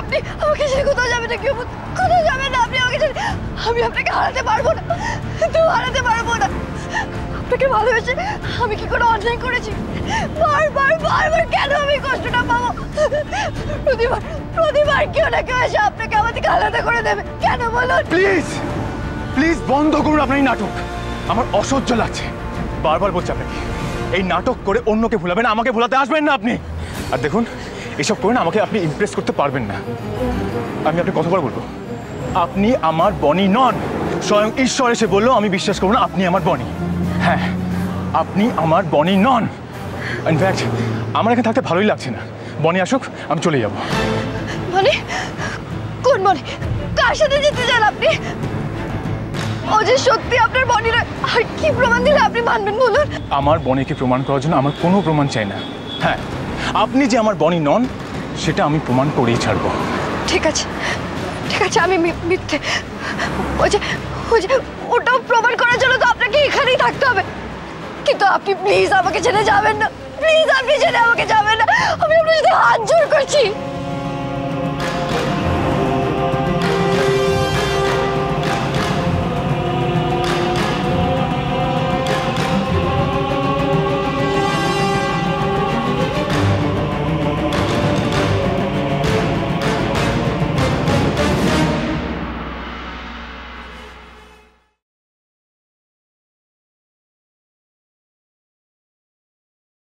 আপনি আমাকে ছেড়ে কোথাও যাবেন না, কেউ কোথাও যাবেন না। আপনি আমাকে ছেড়ে, আমি আপনাকে হারাতে পারবো না, কেউ হারাতে পারবো না। আপনাকে ভালোবেসে আমি কি করে অনলাইন করেছি? বারবার বারবার কেন আমি কষ্টটা পাবো? প্রতিবার প্রতিবার কেউ না কেউ এসে আপনাকে আমার থেকে আলাদা করে দেবে, কেন বলুন? প্লিজ প্লিজ বন্ধ করুন আপনার এই নাটক, আমার অসহ্য লাগছে। বারবার বলছি আপনাকে, এই নাটক করে অন্যকে ভুলাবেন না, আমাকে ভুলাতে আসবেন না আপনি। আর দেখুন, এসব করে না আমাকে আপনি ইমপ্রেস করতে পারবেন না। আমি আপনাকে কতবার বলবো, আপনি আমার বনি নন। স্বয়ং ঈশ্বর এসে বললো আমি বিশ্বাস করবো না আপনি আমার বনি। হ্যাঁ, আপনি আমার বনি নন। ইনফ্যাক্ট আমার এখানে থাকতে ভালোই লাগছে না। বনি আসুক, আমি চলে যাবো। বনি? কোন বনি? কার সাথে যেতে চান আপনি? ও যে সত্যি আপনার বনি নয়, আর কি প্রমাণ দিলে আপনি মানবেন বলুন? আমার বনিকে প্রমাণ করার জন্য আমার কোনো প্রমাণ চাই না। হ্যাঁ, আপনি যে আমার বনি নন সেটা আমি প্রমাণ করেই ছাড়বো। ঠিক আছে ঠিক আছে, আমি মিথ্যে, ওটাও প্রমাণ করার জন্য তো আপনাকে এখানেই থাকতে হবে। কিন্তু আপনি প্লিজ আমাকে ছেড়ে যাবেন না, প্লিজ আপনি ছেড়ে আমাকে যাবেন না। আমি আপনার সাথে হাত জোর করছি।